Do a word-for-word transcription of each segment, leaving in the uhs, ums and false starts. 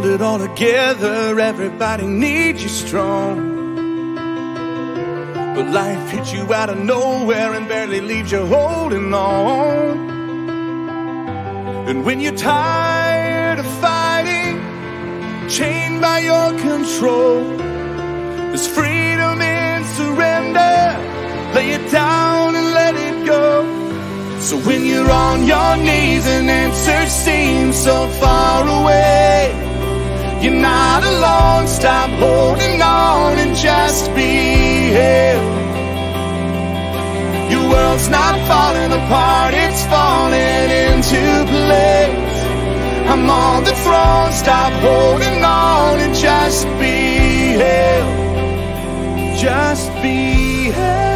hold it all together. Everybody needs you strong, but life hits you out of nowhere and barely leaves you holding on. And when you're tired of fighting, chained by your control, there's freedom in surrender. Lay it down and let it go. So when you're on your knees and answers seem so far away, you're not alone. Stop holding on and just be held. Your world's not falling apart, it's falling into place. I'm on the throne. Stop holding on and just be held. Just be held.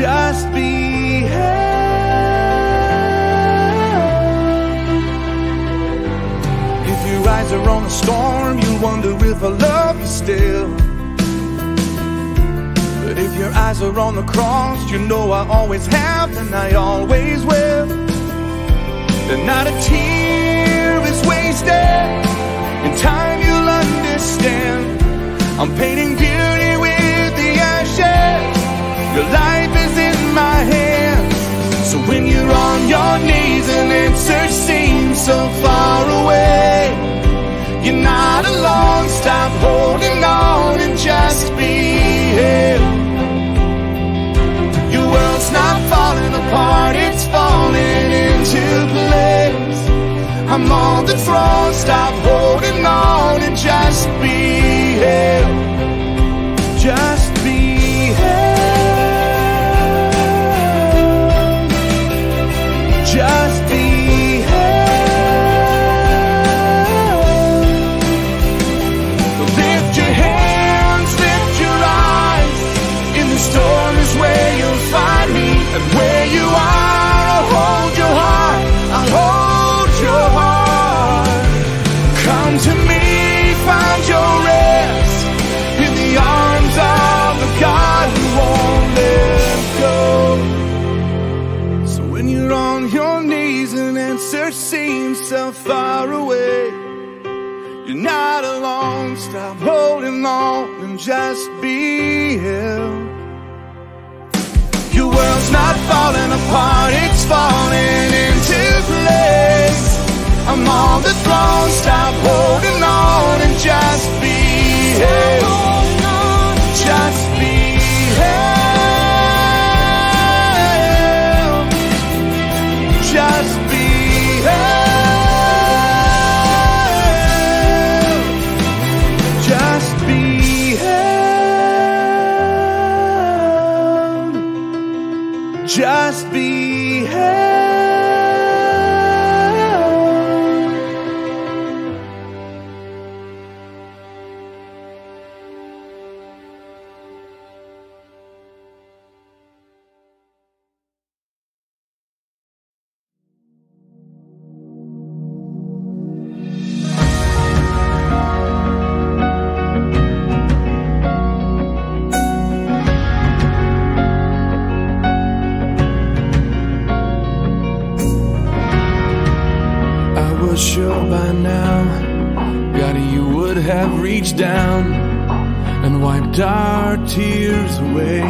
Just be held. Your eyes are on a storm, you wonder if I love you still. But if your eyes are on the cross, you know I always have and I always will. And not a tear is wasted. In time you'll understand. I'm painting beauty with the ashes. Your life is in my hands. So when you're on your knees and answers seem so far away, you're not alone. Stop holding on and just be held. Your world's not falling apart, it's falling into place. I'm on the throne. Stop holding on and just be held. Just be held. Just be held. Where you are, I'll hold your heart, I'll hold your heart. Come to me, find your rest in the arms of the God who won't let go. So when you're on your knees and answer seems so far away, you're not alone. Stop holding on and just be held. Your world's not falling apart, it's falling into place. I'm on the throne. Stop holding on and just be held. Just be held. Just be held. Just be held. Just be held. Sure by now, God, you would have reached down and wiped our tears away,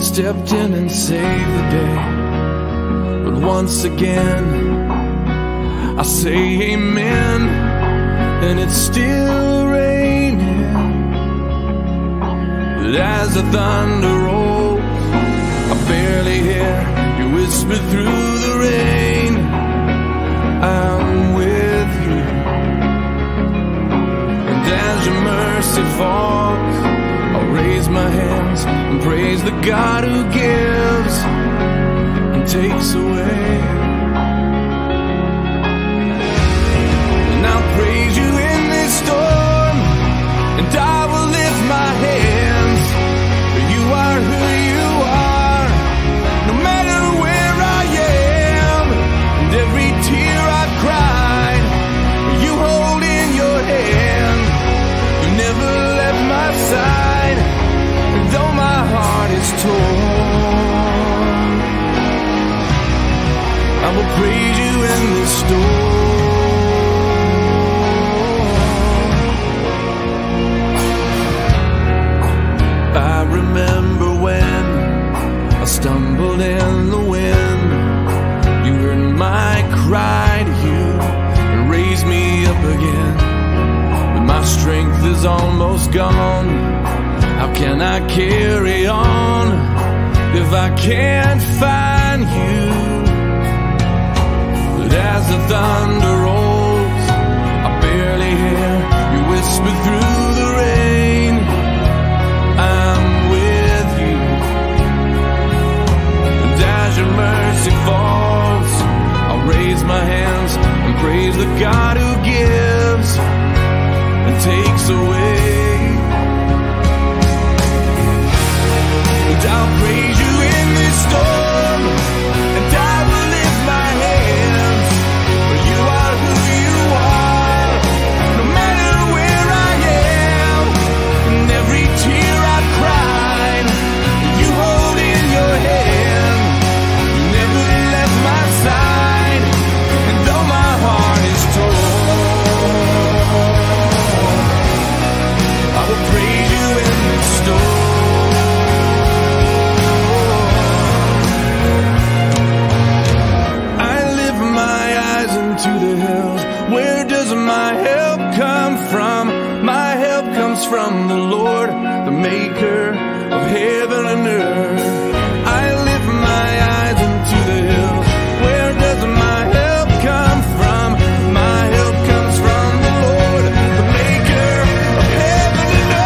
stepped in and saved the day. But once again, I say amen, and it's still raining. But as the thunder rolls, I barely hear you whisper through the rain, I'm with you. And as your mercy falls, I'll raise my hands and praise the God who gives and takes away. And I'll praise you in this storm, and I will lift my hands. For you are who you are, no matter where I am. And every tear cried, you hold in your hand. You never left my side, and though my heart is torn, I is almost gone. How can I carry on if I can't find you? But as the thunder rolls, I barely hear you whisper through the rain, I'm with you. And as your mercy falls, I'll raise my hands and praise the God who gives and takes away. And I'll praise you in this storm, and I will lift my hands, for you are who you are, no matter where I am. And every tear I cried, you hold in your hand, you never left my side, and though my heart is torn, I will praise you in this storm. To the hills, where does my help come from? My help comes from the Lord, the maker of heaven and earth. I lift my eyes into the hills, where does my help come from? My help comes from the Lord, the maker of heaven and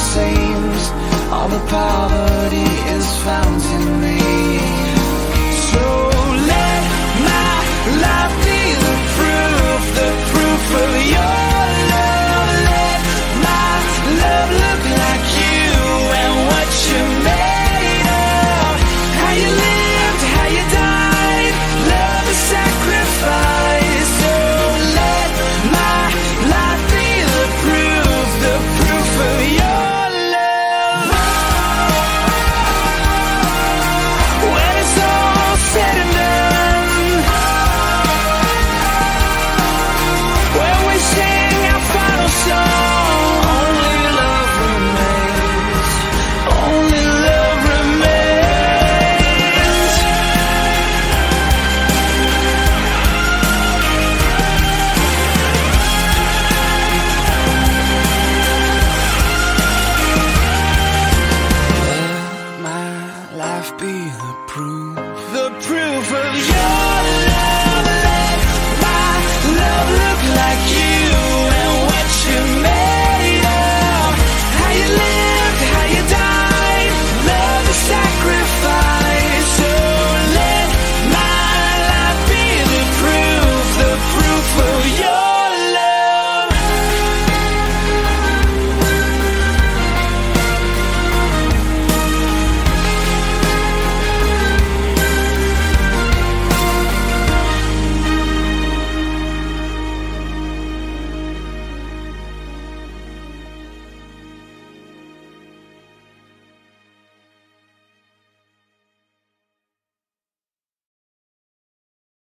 Seems all the poverty is found in me.